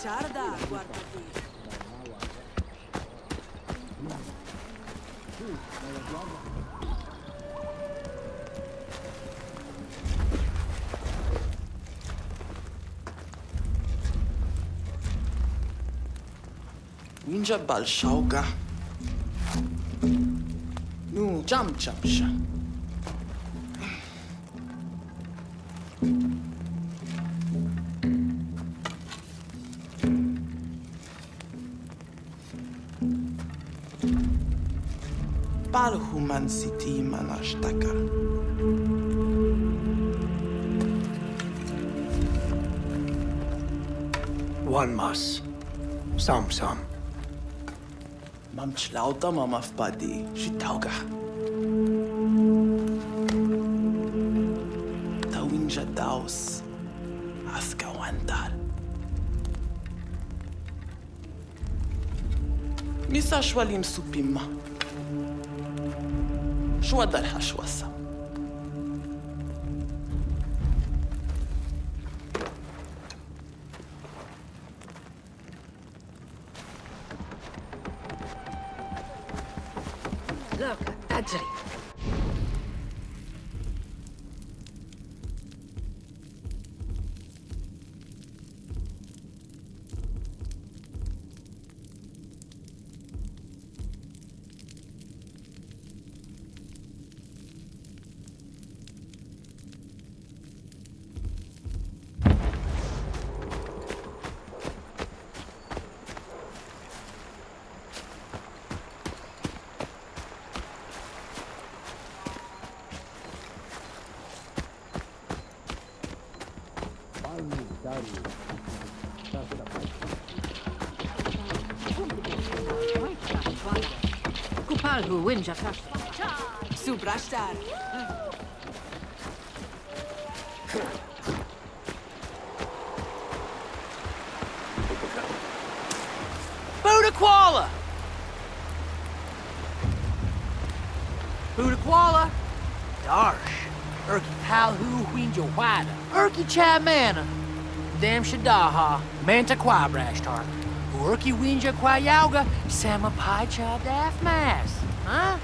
Ciarda, guarda qui. من جاب الشوكة نو جام جابشا بالهومان سيتي مناشتاكا وان ماس سام سام مام تشلاوطا ماما في بادي شي تاوكا تاوين جداوس عسكا واندار ميسا شواليم سوبيما شو درها شو السم لوك أجري Kupalhu winja tash. Subrashtar. Budakwala. Budakwala. Darsh. Erki palhu winja wada. Erki chamana. Dam Shadaha, Manta Kwa Brashtar, Urki Winja Kwa Yauga, Samapai Cha Daf Mass, huh?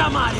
chiamare! No!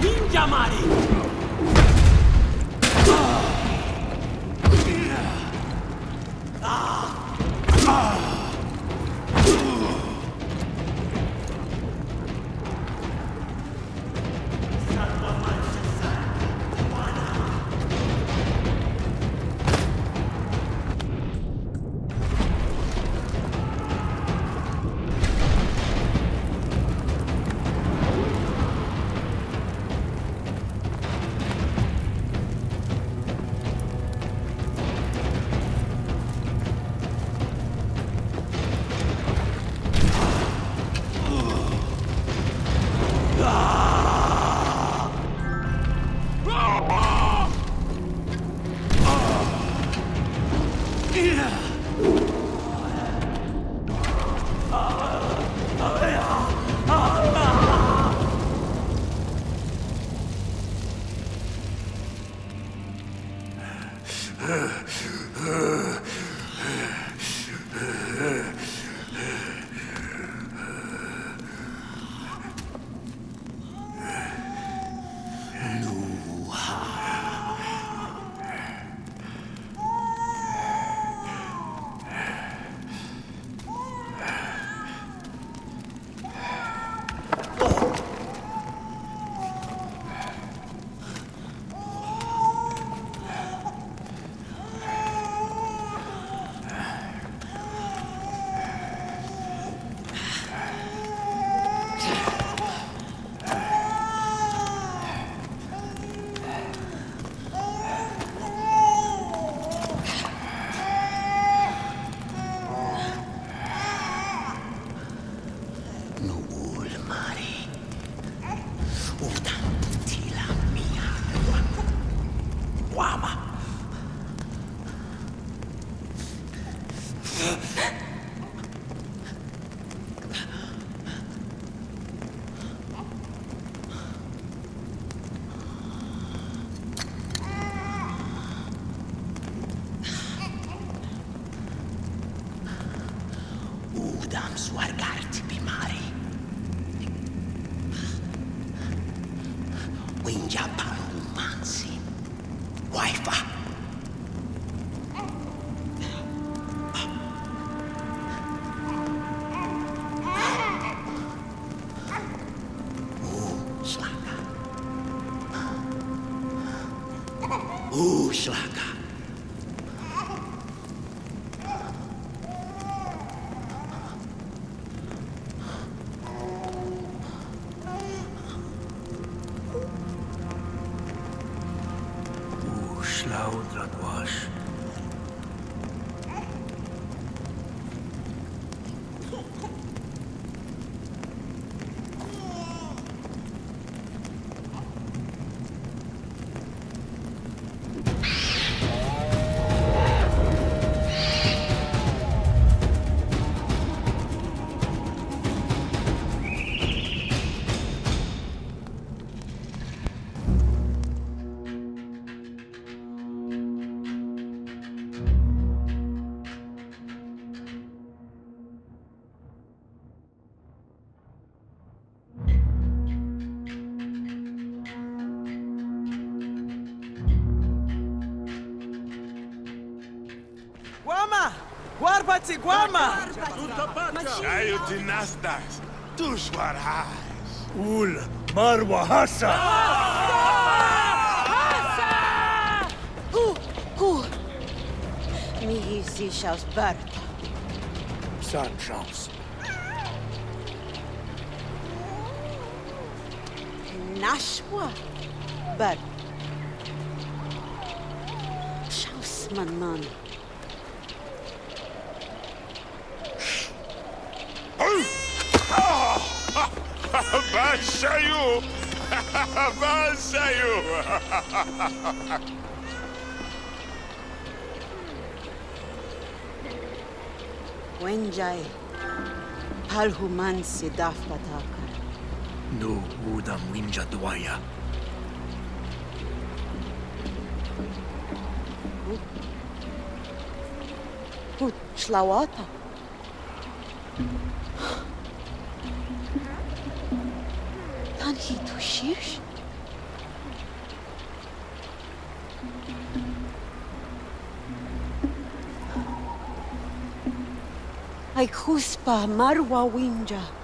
Ninja Mari! Guarpați, Guama! Caiu din asta, tu șoarhaj! Ul, marwa, hasa! Hasa! Cu! Mi zi și-aus bărta. Psan și-aus. Nașua, bărt. Și-aus, man. Vasayu! Vasayu! Wenjai, palhuman si dafpatakar. No, udam winja dwaya. Hut Szlałata. Kan hij toch schiers? Hij kuspa marwa winja.